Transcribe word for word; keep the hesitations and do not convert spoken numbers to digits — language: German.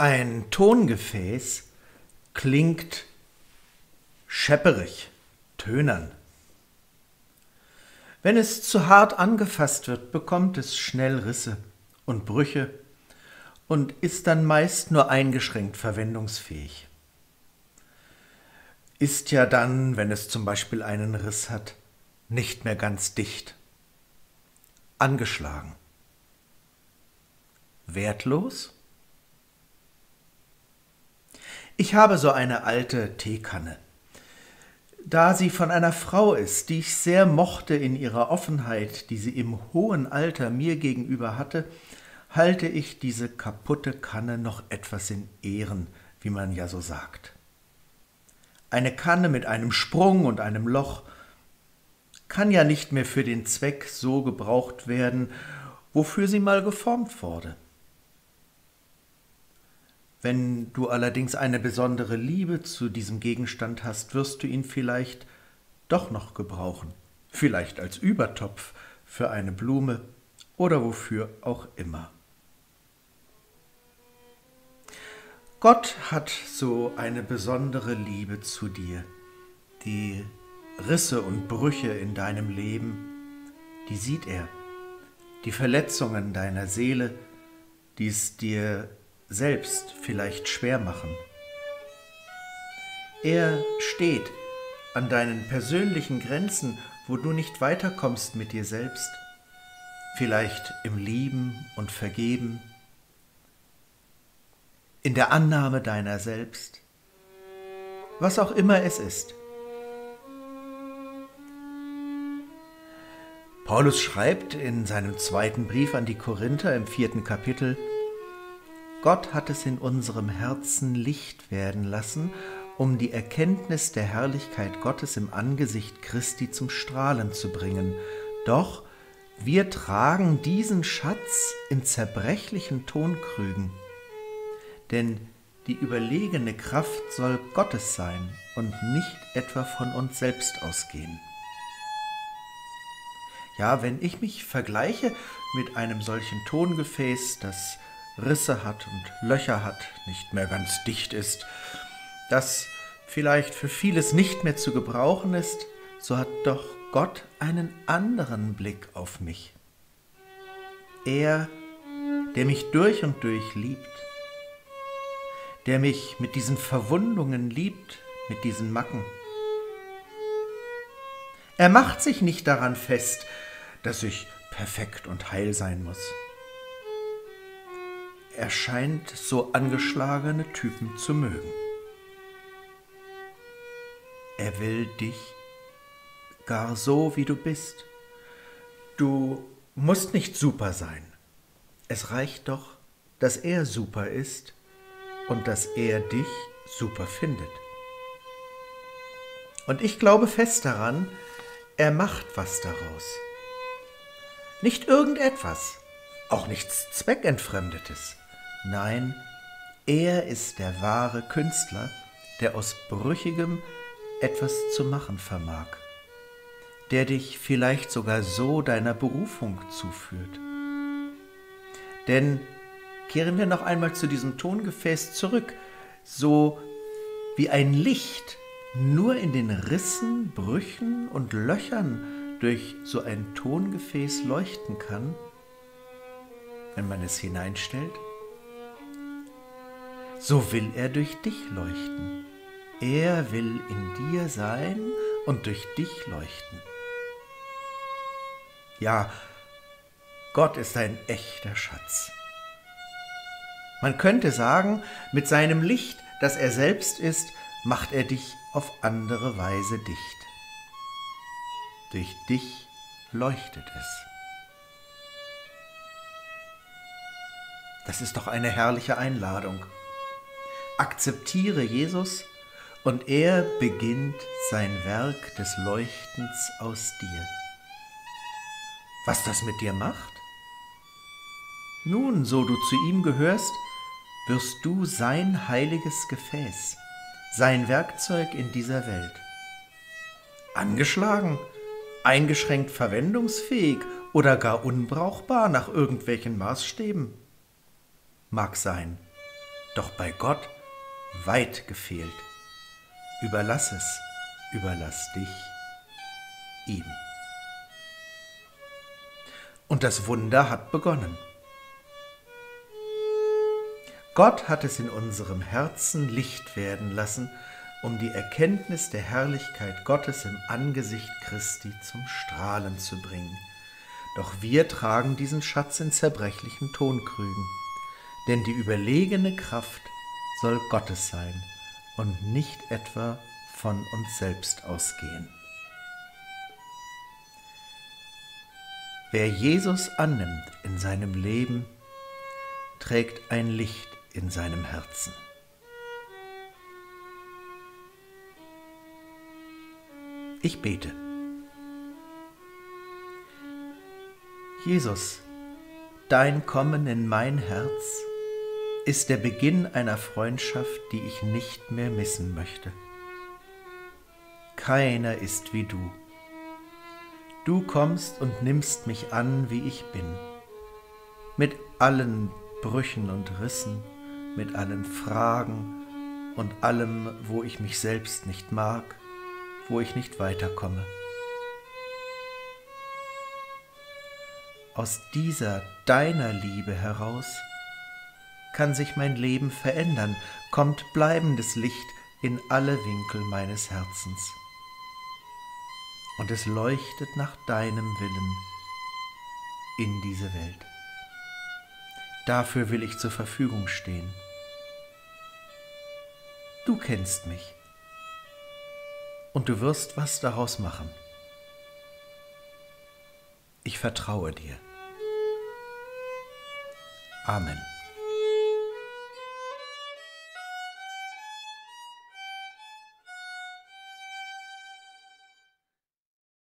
ein Tongefäß klingt schepperig, tönern. Wenn es zu hart angefasst wird, bekommt es schnell Risse und Brüche und ist dann meist nur eingeschränkt verwendungsfähig. Ist ja dann, wenn es zum Beispiel einen Riss hat, nicht mehr ganz dicht, angeschlagen, wertlos? Ich habe so eine alte Teekanne. Da sie von einer Frau ist, die ich sehr mochte in ihrer Offenheit, die sie im hohen Alter mir gegenüber hatte, halte ich diese kaputte Kanne noch etwas in Ehren, wie man ja so sagt. Eine Kanne mit einem Sprung und einem Loch kann ja nicht mehr für den Zweck so gebraucht werden, wofür sie mal geformt wurde. Wenn du allerdings eine besondere Liebe zu diesem Gegenstand hast, wirst du ihn vielleicht doch noch gebrauchen, vielleicht als Übertopf für eine Blume oder wofür auch immer. Gott hat so eine besondere Liebe zu dir, die Risse und Brüche in deinem Leben, die sieht er, die Verletzungen deiner Seele, die es dir selbst vielleicht schwer machen. Er steht an deinen persönlichen Grenzen, wo du nicht weiterkommst mit dir selbst, vielleicht im Lieben und Vergeben, in der Annahme deiner selbst, was auch immer es ist. Paulus schreibt in seinem zweiten Brief an die Korinther im vierten Kapitel, Gott hat es in unserem Herzen Licht werden lassen, um die Erkenntnis der Herrlichkeit Gottes im Angesicht Christi zum Strahlen zu bringen. Doch wir tragen diesen Schatz in zerbrechlichen Tonkrügen, denn die überlegene Kraft soll Gottes sein und nicht etwa von uns selbst ausgehen. Ja, wenn ich mich vergleiche mit einem solchen Tongefäß, das Risse hat und Löcher hat, nicht mehr ganz dicht ist, das vielleicht für vieles nicht mehr zu gebrauchen ist, so hat doch Gott einen anderen Blick auf mich. Er, der mich durch und durch liebt, der mich mit diesen Verwundungen liebt, mit diesen Macken. Er macht sich nicht daran fest, dass ich perfekt und heil sein muss. Er scheint so angeschlagene Typen zu mögen. Er will dich gar so, wie du bist. Du musst nicht super sein. Es reicht doch, dass er super ist und dass er dich super findet. Und ich glaube fest daran, er macht was daraus. Nicht irgendetwas, auch nichts Zweckentfremdetes. Nein, er ist der wahre Künstler, der aus Brüchigem etwas zu machen vermag, der dich vielleicht sogar so deiner Berufung zuführt. Denn kehren wir noch einmal zu diesem Tongefäß zurück, so wie ein Licht nur in den Rissen, Brüchen und Löchern durch so ein Tongefäß leuchten kann, wenn man es hineinstellt. So will er durch dich leuchten. Er will in dir sein und durch dich leuchten. Ja, Gott ist ein echter Schatz. Man könnte sagen, mit seinem Licht, das er selbst ist, macht er dich auf andere Weise dicht. Durch dich leuchtet es. Das ist doch eine herrliche Einladung. Akzeptiere Jesus und er beginnt sein Werk des Leuchtens aus dir. Was das mit dir macht? Nun, so du zu ihm gehörst, wirst du sein heiliges Gefäß, sein Werkzeug in dieser Welt. Angeschlagen, eingeschränkt verwendungsfähig oder gar unbrauchbar nach irgendwelchen Maßstäben. Mag sein. doch bei Gott weit gefehlt. Überlass es, überlass dich ihm. Und das Wunder hat begonnen. Gott hat es in unserem Herzen Licht werden lassen, um die Erkenntnis der Herrlichkeit Gottes im Angesicht Christi zum Strahlen zu bringen. Doch wir tragen diesen Schatz in zerbrechlichen Tonkrügen, denn die überlegene Kraft soll Gottes sein und nicht etwa von uns selbst ausgehen. Wer Jesus annimmt in seinem Leben, trägt ein Licht in seinem Herzen. Ich bete. Jesus, dein Kommen in mein Herz ist der Beginn einer Freundschaft, die ich nicht mehr missen möchte. Keiner ist wie du. Du kommst und nimmst mich an, wie ich bin, mit allen Brüchen und Rissen, mit allen Fragen und allem, wo ich mich selbst nicht mag, wo ich nicht weiterkomme. Aus dieser deiner Liebe heraus kann sich mein Leben verändern, kommt bleibendes Licht in alle Winkel meines Herzens. Und es leuchtet nach deinem Willen in diese Welt. Dafür will ich zur Verfügung stehen. Du kennst mich und du wirst was daraus machen. Ich vertraue dir. Amen.